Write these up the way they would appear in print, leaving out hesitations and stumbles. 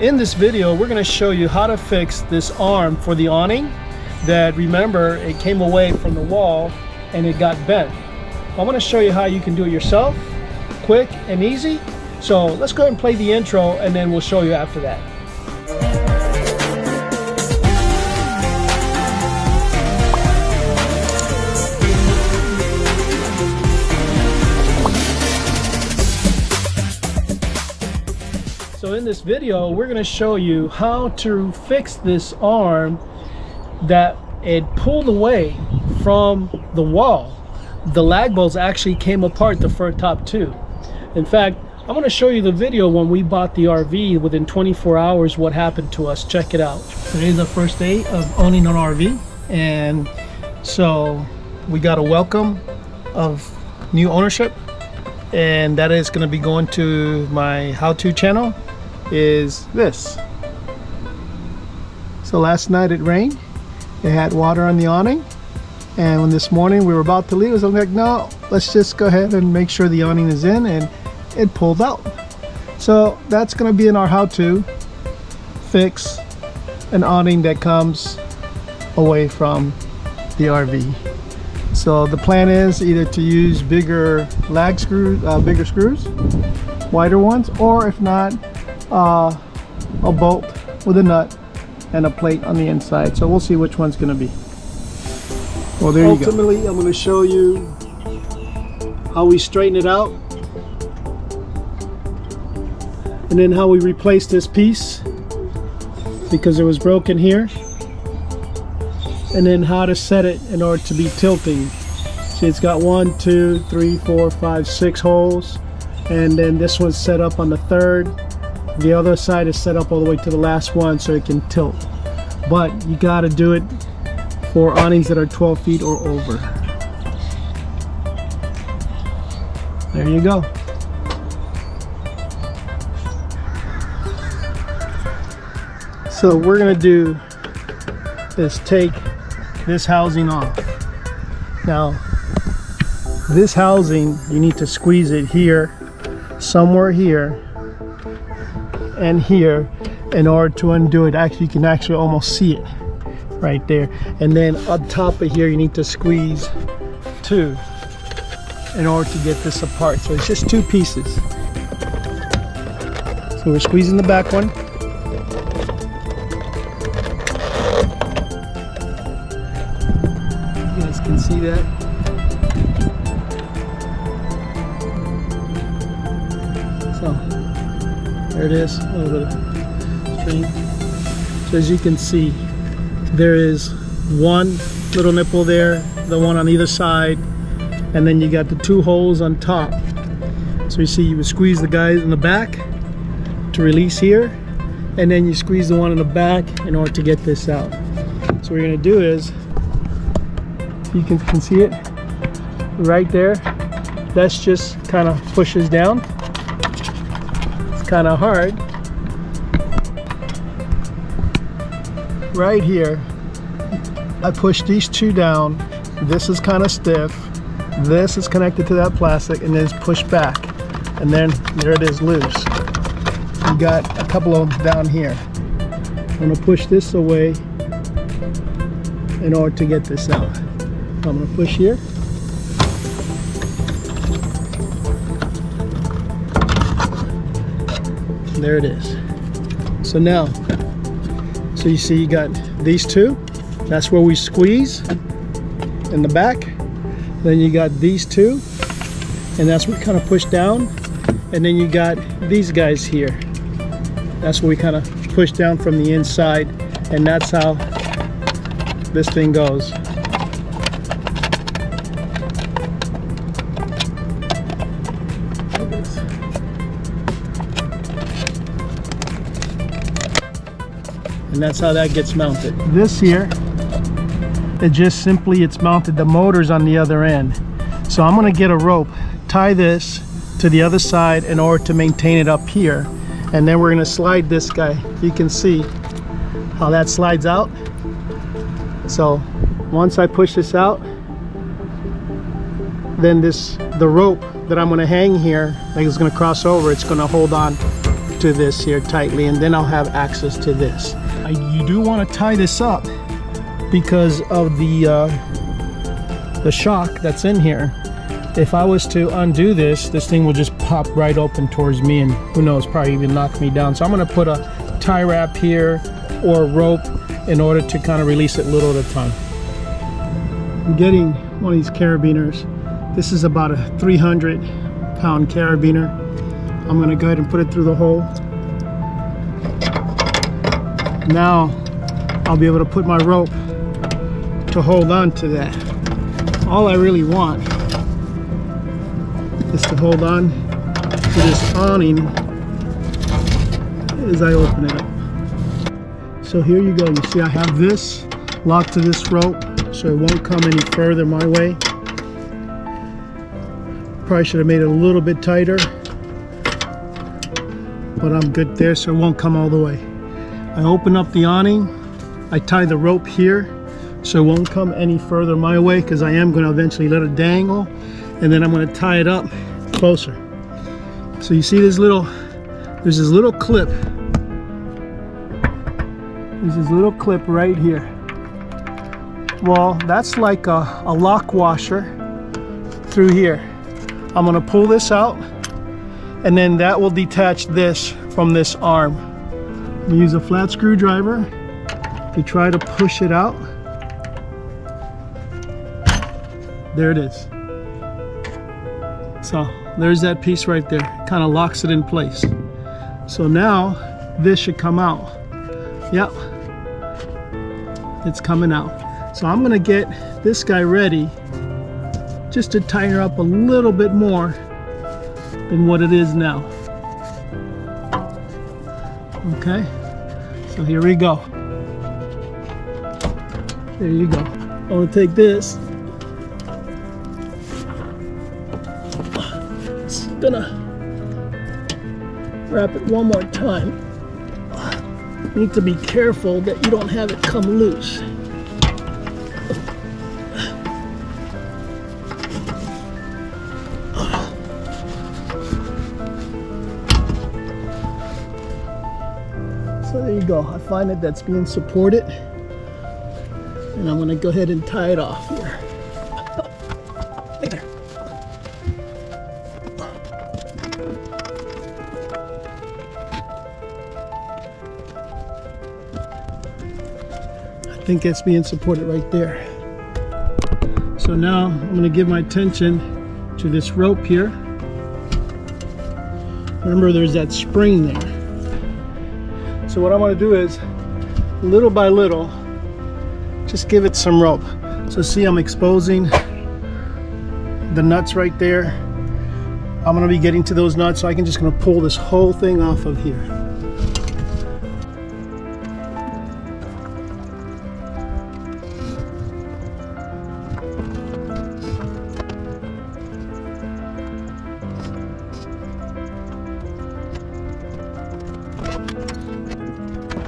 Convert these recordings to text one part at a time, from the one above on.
In this video, we're gonna show you how to fix this arm for the awning that, remember, it came away from the wall and it got bent. I wanna show you how you can do it yourself, quick and easy. So let's go ahead and play the intro and then we'll show you after that. So in this video, we're going to show you how to fix this arm that it pulled away from the wall. The lag bolts actually came apart, the fir top two. In fact, I'm going to show you the video when we bought the RV within 24 hours, what happened to us. Check it out. Today is the first day of owning an RV. And so we got a welcome of new ownership. And that is going to be going to my how-to channel. Is this. So last night it rained, it had water on the awning, and when this morning we were about to leave, I was like, no, let's just go ahead and make sure the awning is in, and it pulled out. So that's going to be in our how to fix an awning that comes away from the RV. So the plan is either to use bigger lag screws, wider ones, or if not, a bolt with a nut and a plate on the inside. So we'll see which one's going to be. Well, there you go. Ultimately, I'm going to show you how we straighten it out and then how we replace this piece because it was broken here, and then how to set it in order to be tilting. See, it's got 1, 2, 3, 4, 5, 6 holes, and then this one's set up on the third. The other side is set up all the way to the last one so it can tilt. But you got to do it for awnings that are 12 feet or over. There you go. So what we're going to do is take this housing off. Now, this housing, you need to squeeze it here, somewhere here, and here in order to undo it. Actually, you can actually almost see it right there. And then on top of here, you need to squeeze two in order to get this apart. So it's just two pieces. So we're squeezing the back one. You guys can see that. There it is, a little bit of stream. So as you can see, there is one little nipple there, the one on either side, and then you got the two holes on top. So you see, you would squeeze the guy in the back to release here, and then you squeeze the one in the back in order to get this out. So what you're gonna do is, you can see it right there. That's just kind of pushes down. Kind of hard right here. I push these two down. This is kind of stiff, this is connected to that plastic, and then it's pushed back, and then there it is loose. You got a couple of them down here. I'm going to push this away in order to get this out. I'm going to push here. There it is. So now, so you see you got these two. That's where we squeeze in the back. Then you got these two, and that's what kind of push down. And then you got these guys here. That's where we kind of push down from the inside, and that's how this thing goes. And that's how that gets mounted. This here, it just simply, it's mounted, the motor's on the other end. So I'm gonna get a rope, tie this to the other side in order to maintain it up here. And then we're gonna slide this guy. You can see how that slides out. So once I push this out, then the rope that I'm gonna hang here, like it's gonna cross over, it's gonna hold on to this here tightly, and then I'll have access to this. You do want to tie this up because of the shock that's in here. If I was to undo this, this thing will just pop right open towards me, and who knows, probably even knock me down. So I'm going to put a tie wrap here or rope in order to kind of release it little at a time. I'm getting one of these carabiners. This is about a 300-pound carabiner. I'm going to go ahead and put it through the hole. Now I'll be able to put my rope to hold on to that. All I really want is to hold on to this awning as I open it up. So here you go. You see I have this locked to this rope so it won't come any further my way. Probably should have made it a little bit tighter, but I'm good there, so it won't come all the way. I open up the awning, I tie the rope here so it won't come any further my way because I am going to eventually let it dangle, and then I'm going to tie it up closer. So you see this little, there's this little clip. There's this little clip right here. Well, that's like a lock washer through here. I'm going to pull this out, and then that will detach this from this arm. I'm gonna use a flat screwdriver to try to push it out. There it is. So there's that piece right there. It kind of locks it in place. So now this should come out. Yep, it's coming out. So I'm gonna get this guy ready just to tighten her up a little bit more than what it is now. Okay, so here we go. There you go. I'm gonna take this. Just gonna wrap it one more time. You need to be careful that you don't have it come loose. So there you go. I find that that's being supported, and I'm going to go ahead and tie it off here. Right there. I think that's being supported right there. So now I'm going to give my attention to this rope here. Remember, there's that spring there. So what I want to do is, little by little, just give it some rope. So see, I'm exposing the nuts right there. I'm going to be getting to those nuts, so I can just going to pull this whole thing off of here.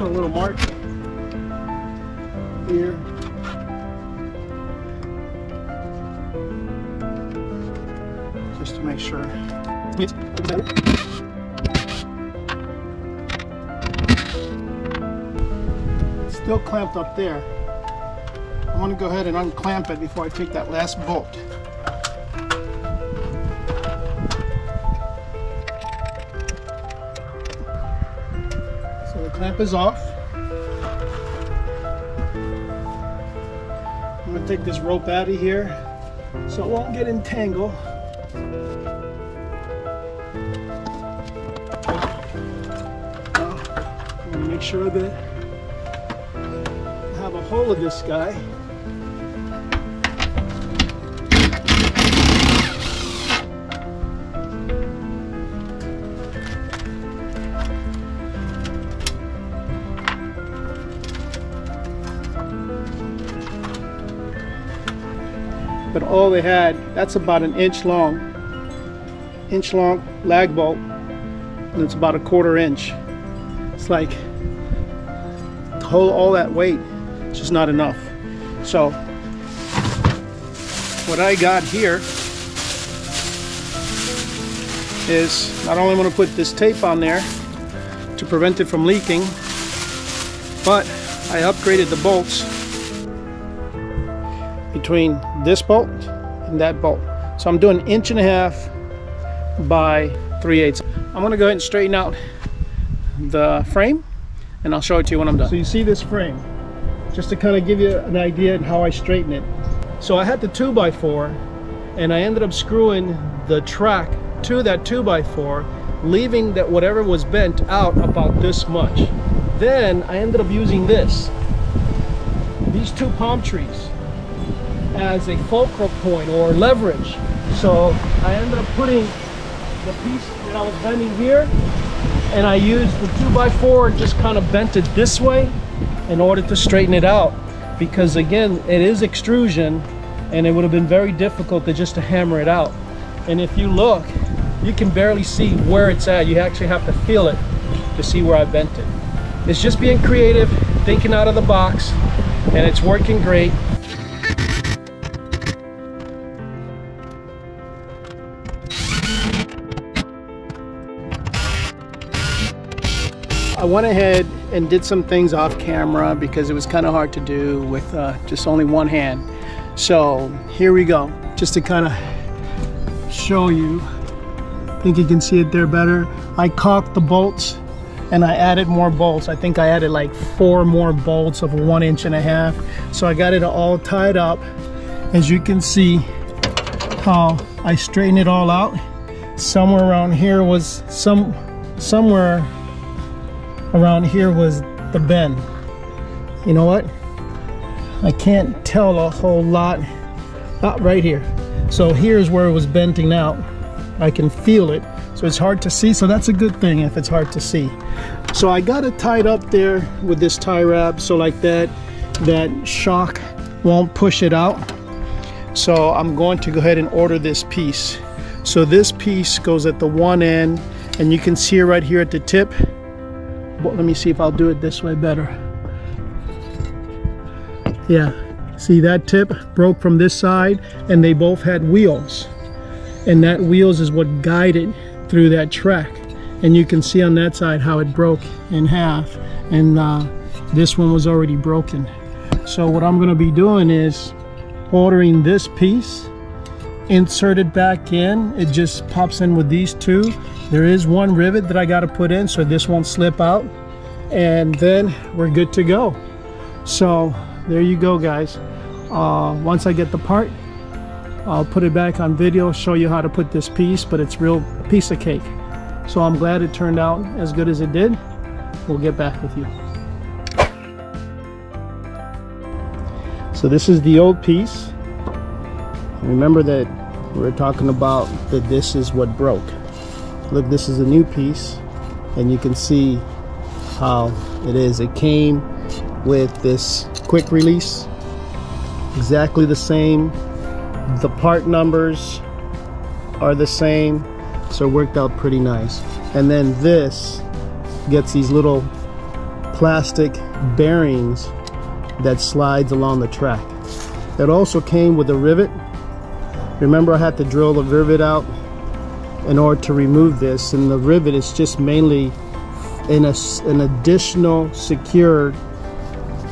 A little mark here. Just to make sure. It's still clamped up there. I want to go ahead and unclamp it before I take that last bolt. Clamp is off. I'm going to take this rope out of here so it won't get entangled. I'm going to make sure that I have a hold of this guy. But all they had, that's about an inch long lag bolt, and it's about a 1/4 inch. It's like to hold all that weight, it's just not enough. So what I got here is, not only want to put this tape on there, to prevent it from leaking, but I upgraded the bolts between this bolt and that bolt. So I'm doing 1.5 by 3/8. I'm going to go ahead and straighten out the frame and I'll show it to you when I'm done. So you see this frame, just to kind of give you an idea on how I straighten it. So I had the 2x4 and I ended up screwing the track to that 2x4, leaving that whatever was bent out about this much. Then I ended up using this, these two palm trees, as a focal point or leverage. So I ended up putting the piece that I was bending here, and I used the 2x4 and just kind of bent it this way in order to straighten it out, because again, it is extrusion and it would have been very difficult to just to hammer it out. And if you look, you can barely see where it's at. You actually have to feel it to see where I bent it. It's just being creative, thinking out of the box, and it's working great. I went ahead and did some things off camera because it was kind of hard to do with just only one hand. So here we go, just to kind of show you. I think you can see it there better. I caulked the bolts and I added more bolts. I think I added like 4 more bolts of 1.5 inches. So I got it all tied up. As you can see how I straightened it all out. Somewhere around here was somewhere around here was the bend. You know what? I can't tell a whole lot. Ah, right here. So here's where it was bending out. I can feel it. So it's hard to see. So that's a good thing if it's hard to see. So I got it tied up there with this tie wrap. So like that shock won't push it out. So I'm going to go ahead and order this piece. So this piece goes at the one end, and you can see it right here at the tip. Well, let me see if I'll do it this way better. Yeah, see that tip broke from this side, and they both had wheels. And that wheels is what guided through that track. And you can see on that side how it broke in half, and this one was already broken. So what I'm gonna be doing is ordering this piece, insert it back in. It just pops in with these two. There is one rivet that I gotta put in so this won't slip out, and then we're good to go. So there you go, guys. Once I get the part, I'll put it back on video, show you how to put this piece, but it's real piece of cake. So I'm glad it turned out as good as it did. We'll get back with you. So this is the old piece. Remember that we're talking about that this is what broke. Look, this is a new piece, and you can see how it is. It came with this quick release, exactly the same. The part numbers are the same, so it worked out pretty nice. And then this gets these little plastic bearings that slides along the track. It also came with a rivet. Remember, I had to drill the rivet out in order to remove this, and the rivet is just mainly an additional secure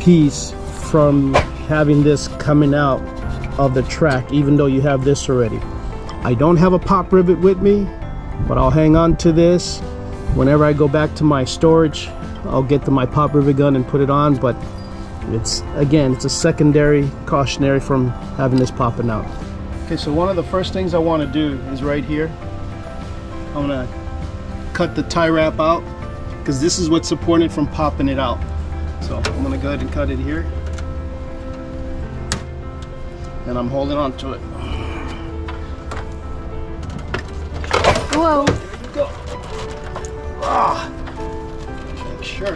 piece from having this coming out of the track, even though you have this already. I don't have a pop rivet with me, but I'll hang on to this. Whenever I go back to my storage, I'll get to my pop rivet gun and put it on, but it's, again, it's a secondary cautionary from having this popping out. Okay, so one of the first things I want to do is right here. I'm gonna cut the tie wrap out because this is what's supporting it from popping it out. So I'm gonna go ahead and cut it here. And I'm holding on to it. Whoa! There you go. Ah! Make sure.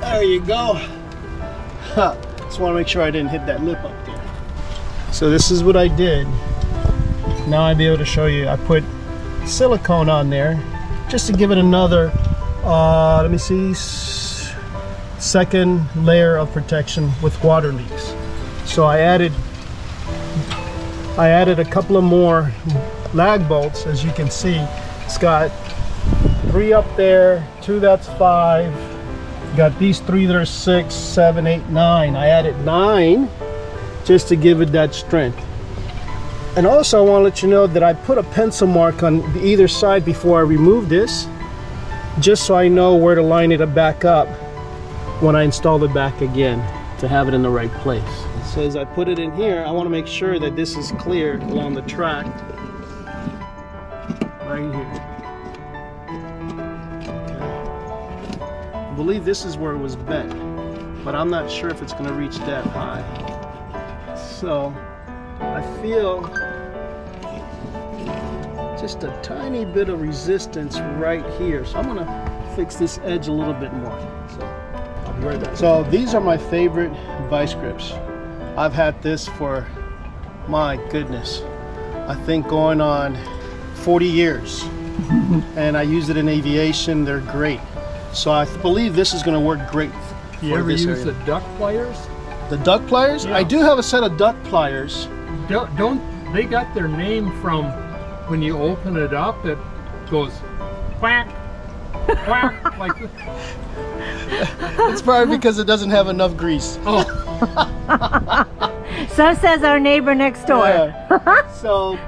There you go. Huh. Just want to make sure I didn't hit that lip up there. So this is what I did. Now I'll be able to show you. I put silicone on there just to give it another, let me see, second layer of protection with water leaks. So I added a couple of more lag bolts. As you can see, it's got 3 up there, 2, that's 5. Got these 3, there's 6, 7, 8, 9. I added 9 just to give it that strength. And also I want to let you know that I put a pencil mark on either side before I remove this, just so I know where to line it back up when I install it back again, to have it in the right place. So as I put it in here, I want to make sure that this is cleared along the track right here. I believe this is where it was bent, but I'm not sure if it's going to reach that high. So I feel just a tiny bit of resistance right here. So I'm going to fix this edge a little bit more. So I'll be right back. So these are my favorite vice grips. I've had this for, my goodness, I think going on 40 years. And I use it in aviation. They're great. So I believe this is going to work great. You ever use the duck pliers? The duck pliers? Yeah. I do have a set of duck pliers. Don't they got their name from when you open it up, it goes quack, quack, like this. It's probably because it doesn't have enough grease. Oh. So says our neighbor next door. Yeah. So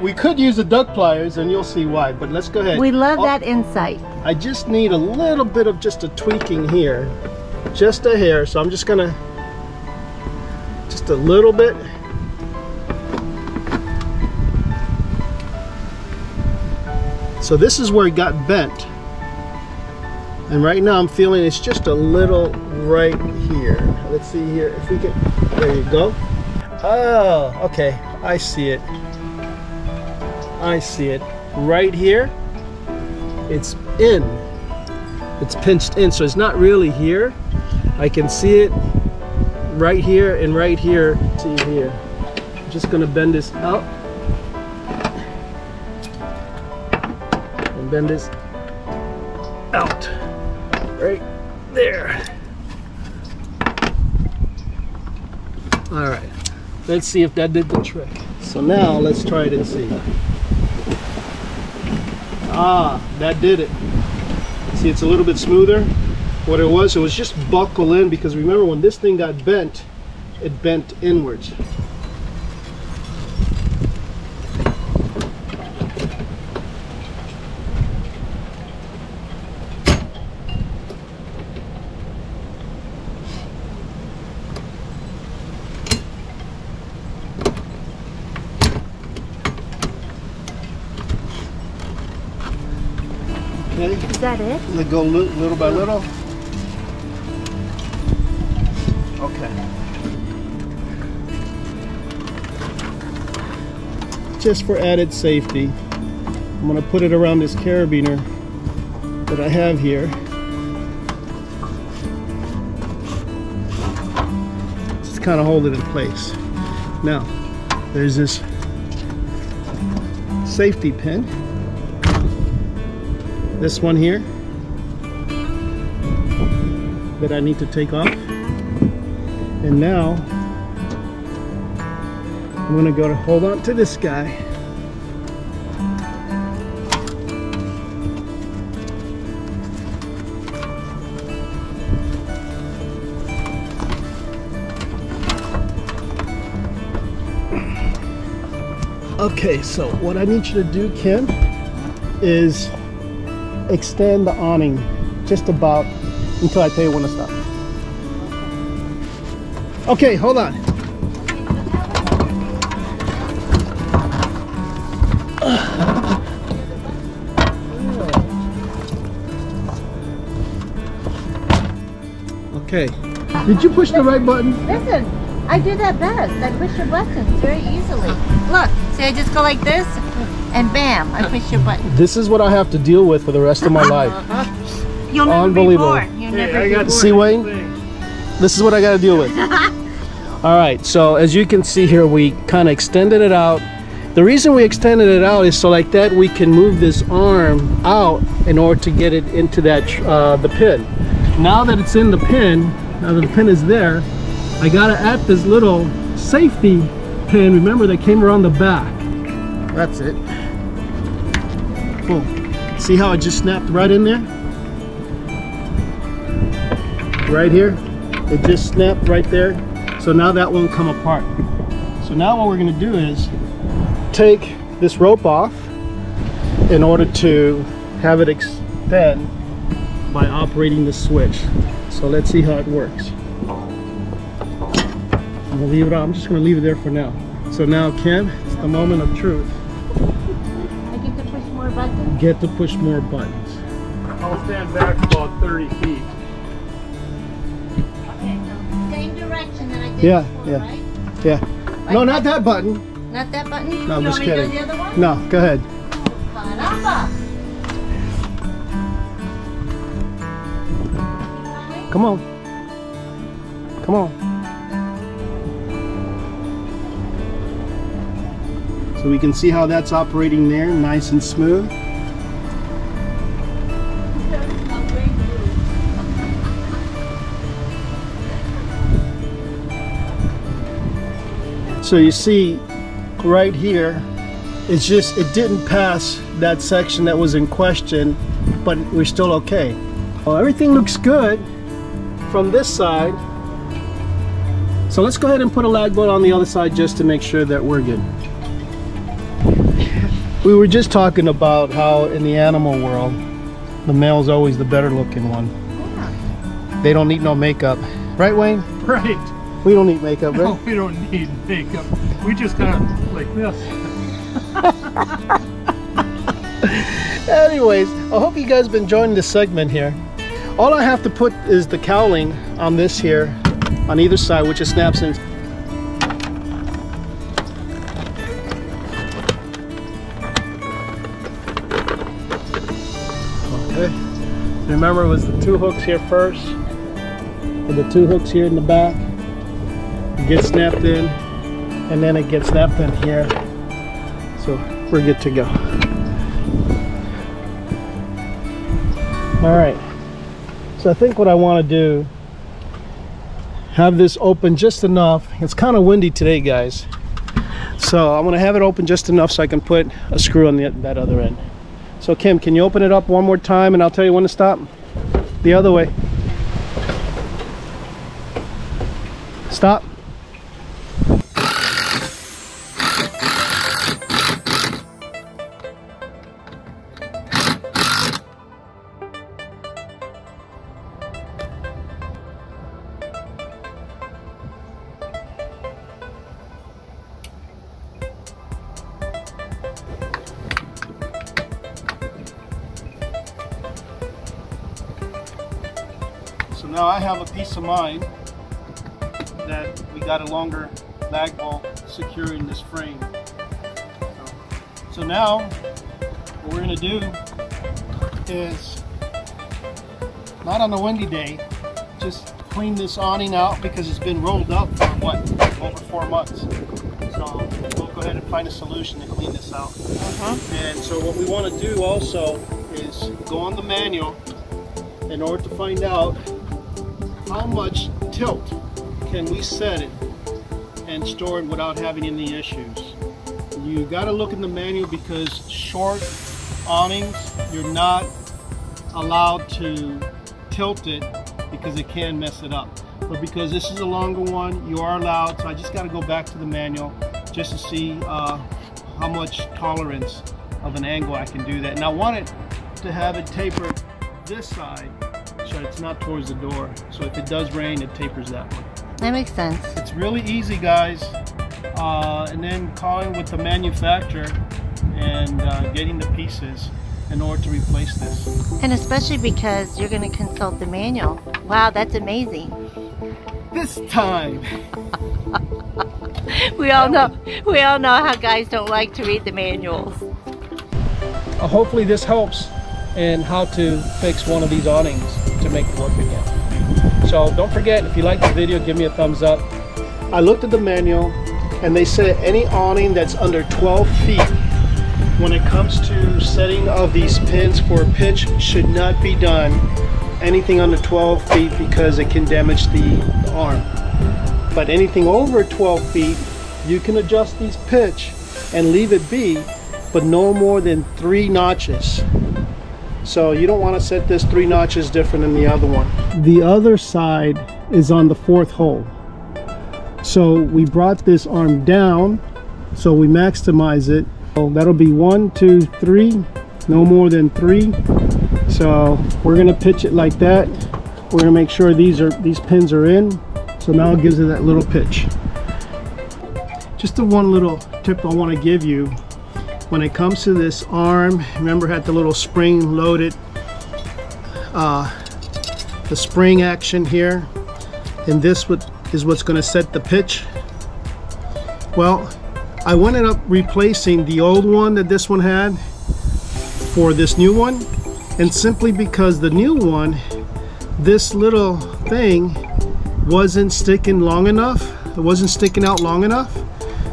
we could use the duck pliers and you'll see why, but let's go ahead. We love that insight. I just need a little bit of just a tweaking here. Just a hair, so I'm just gonna, just a little bit. So this is where it got bent. And right now I'm feeling it's just a little right here. Let's see here, if we can, there you go. Oh, okay, I see it. I see it. Right here, it's in. It's pinched in, so it's not really here. I can see it right here and right here. See here. I'm just gonna bend this out. And bend this out. Right there. All right, let's see if that did the trick. So now let's try it and see. Ah, that did it. See, it's a little bit smoother. What it was just buckle in, because remember when this thing got bent, it bent inwards. Okay. Is that it? Let go little by little. Okay. Just for added safety, I'm going to put it around this carabiner that I have here. Just kind of hold it in place. Now, there's this safety pin. This one here that I need to take off, and now I'm gonna go to hold on to this guy. Okay, so what I need you to do, Kim, is extend the awning just about until I tell you when to stop. Okay, hold on. Okay. Did you push the right button? Listen, I do that best. I push your buttons very easily. Look, see, I just go like this. And bam, I push your button. This is what I have to deal with for the rest of my life. You'll never unbelievable. Be bored. You'll never I got be bored. See, Wayne? This is what I got to deal with. All right, so as you can see here, we kind of extended it out. The reason we extended it out is so like that we can move this arm out in order to get it into that the pin. Now that it's in the pin, now that the pin is there, I got to add this little safety pin. Remember, that came around the back. That's it. Boom. See how I just snapped right in there? Right here, it just snapped right there. So now that won't come apart. So now what we're gonna do is take this rope off in order to have it extend by operating the switch. So let's see how it works. I'm gonna leave it on. I'm just gonna leave it there for now. So now, Kim, it's the moment of truth. I get to push more buttons? Get to push more buttons. I'll stand back about 30 feet. Yeah, before, yeah, right? Yeah. Like no, not that button. Not that button? No, I'm just kidding. You want me to do the other one? No, go ahead. Oh, come on. Come on. So we can see how that's operating there, nice and smooth. So you see right here, it's just, it didn't pass that section that was in question, but we're still okay. Well, everything looks good from this side. So let's go ahead and put a lag bolt on the other side just to make sure that we're good. We were just talking about how in the animal world, the male's always the better looking one. They don't need no makeup. Right, Wayne? Right. We don't need makeup, right? No, we don't need makeup. We just kind of like this. Anyways, I hope you guys have been enjoying this segment here. All I have to put is the cowling on this here, on either side, which it snaps in. Okay. Remember, it was the two hooks here first, and the two hooks here in the back. Gets snapped in, and then it gets snapped in here, so we're good to go. All right, so I think what I want to do, have this open just enough. It's kind of windy today, guys, so I'm gonna have it open just enough so I can put a screw on that other end. So Kim, can you open it up one more time, and I'll tell you when to stop? The other way. Stop. So now I have a peace of mind that we got a longer lag bolt securing this frame. So now what we're going to do is, not on a windy day, just clean this awning out because it's been rolled up for what, over 4 months. So we'll go ahead and find a solution to clean this out. And so what we want to do also is go on the manual in order to find out how much tilt can we set it and store it without having any issues. You got to look in the manual because short awnings, you're not allowed to tilt it because it can mess it up. But because this is a longer one, you are allowed. So I just got to go back to the manual just to see how much tolerance of an angle I can do that. And I want it to have it tapered this side so it's not towards the door. So if it does rain, it tapers that one. That makes sense. It's really easy, guys. And then calling with the manufacturer and getting the pieces in order to replace this. And especially because you're going to consult the manual. Wow, that's amazing. This time. we all know how guys don't like to read the manuals. Hopefully this helps in how to fix one of these awnings to make it work again. So don't forget, if you like the video, give me a thumbs up. I looked at the manual and they said any awning that's under 12 feet when it comes to setting of these pins for pitch should not be done anything under 12 feet because it can damage the arm. But anything over 12 feet, you can adjust these pitch and leave it be, but no more than 3 notches. So you don't want to set this 3 notches different than the other one. The other side is on the 4th hole. So we brought this arm down, so we maximize it. So that'll be 1, 2, 3, no more than 3. So we're gonna pitch it like that. We're gonna make sure these pins are in. So now it gives it that little pitch. Just the one little tip I want to give you when it comes to this arm. Remember, it had the little spring loaded, the spring action here, and this is what's going to set the pitch. Well, I ended up replacing the old one that this one had for this new one, and simply because the new one, this little thing wasn't sticking long enough. It wasn't sticking out long enough.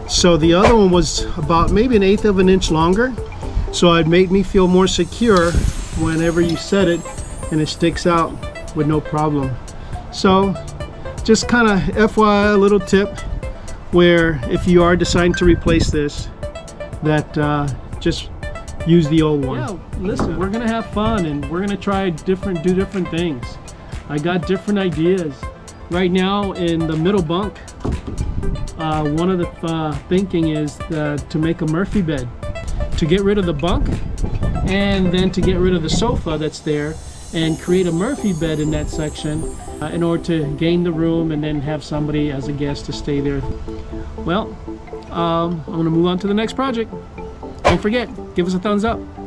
So the other one was about maybe 1/8 of an inch longer. So it made me feel more secure whenever you set it, and it sticks out with no problem. So just kind of FYI, a little tip where if you are deciding to replace this, that just use the old one. Yeah, listen, we're gonna have fun and we're gonna try different, do different things. I got different ideas. Right now in the middle bunk, one of the thinking is to make a Murphy bed, to get rid of the bunk and then to get rid of the sofa that's there and create a Murphy bed in that section in order to gain the room and then have somebody as a guest to stay there. Well, I'm gonna move on to the next project. Don't forget, give us a thumbs up.